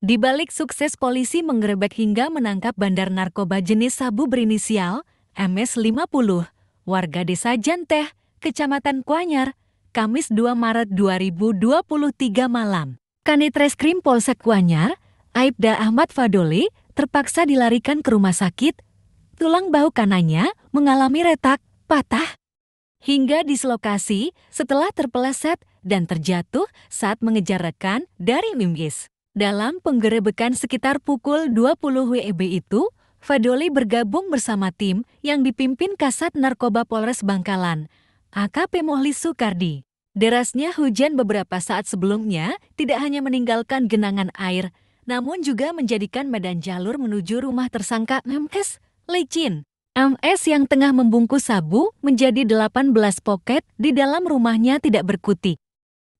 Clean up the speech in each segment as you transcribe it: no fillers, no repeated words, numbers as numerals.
Di balik sukses polisi menggerebek hingga menangkap bandar narkoba jenis sabu berinisial MS50, warga Desa Janteh, Kecamatan Kwanyar, Kamis 2 Maret 2023 malam. Unitreskrim Polsek Kwanyar, Aipda Akhmad Fadoli, terpaksa dilarikan ke rumah sakit. Tulang bahu kanannya mengalami retak, patah, hingga dislokasi setelah terpeleset dan terjatuh saat mengejar rekan dari mimbis. Dalam penggerebekan sekitar pukul 20 WIB itu, Fadoli bergabung bersama tim yang dipimpin Kasat Narkoba Polres Bangkalan, AKP Mukhlis Sukardi. Derasnya hujan beberapa saat sebelumnya tidak hanya meninggalkan genangan air, namun juga menjadikan medan jalur menuju rumah tersangka MS licin. MS yang tengah membungkus sabu menjadi 18 poket di dalam rumahnya tidak berkutik.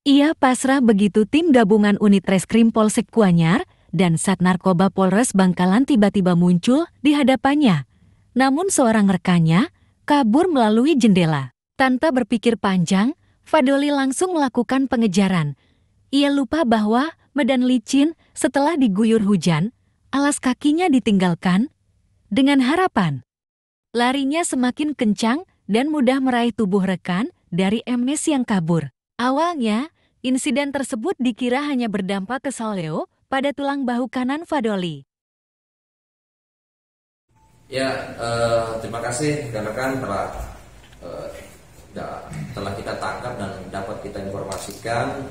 Ia pasrah begitu tim gabungan Unitreskrim Polsek Kwanyar dan Satnarkoba Polres Bangkalan tiba-tiba muncul di hadapannya. Namun seorang rekannya kabur melalui jendela. Tanpa berpikir panjang, Fadoli langsung melakukan pengejaran. Ia lupa bahwa medan licin setelah diguyur hujan, alas kakinya ditinggalkan dengan harapan. Larinya semakin kencang dan mudah meraih tubuh rekan dari MS yang kabur. Awalnya, insiden tersebut dikira hanya berdampak ke saleo pada tulang bahu kanan Fadoli. Ya, terima kasih rekan-rekan telah kita tangkap dan dapat kita informasikan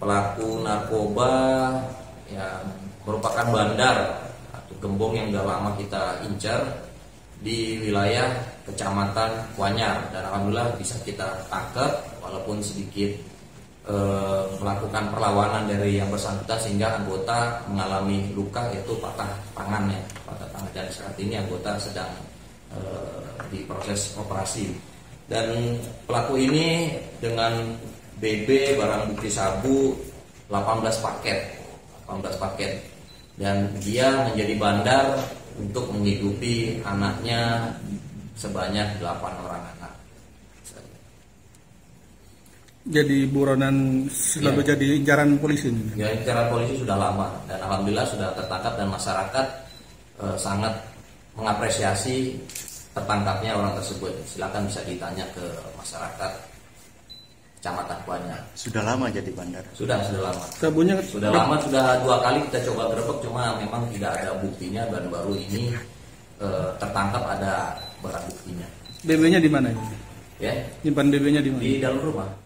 pelaku narkoba yang merupakan bandar atau gembong yang sudah lama kita incar di wilayah Kecamatan Kwanyar, dan alhamdulillah bisa kita tangkap. Walaupun sedikit melakukan perlawanan dari yang bersangkutan sehingga anggota mengalami luka, yaitu patah tangan, dan saat ini anggota sedang di proses operasi. Dan pelaku ini dengan BB, barang bukti sabu 18 paket, dan dia menjadi bandar untuk menghidupi anaknya sebanyak 8 orang anak. Jadi buronan selalu jadi incaran polisi. Ya, incaran polisi sudah lama, dan alhamdulillah sudah tertangkap, dan masyarakat sangat mengapresiasi tertangkapnya orang tersebut. Silakan bisa ditanya ke masyarakat Kecamatan Kwanyar. Sudah lama jadi bandar. Sudah lama. Sabunya sudah lama, sudah 2 kali kita coba gerebek, cuma memang tidak ada buktinya, dan baru ini tertangkap ada barang buktinya. BB-nya di mana? Ya, nyimpan BB-nya di mana? Di dalam rumah.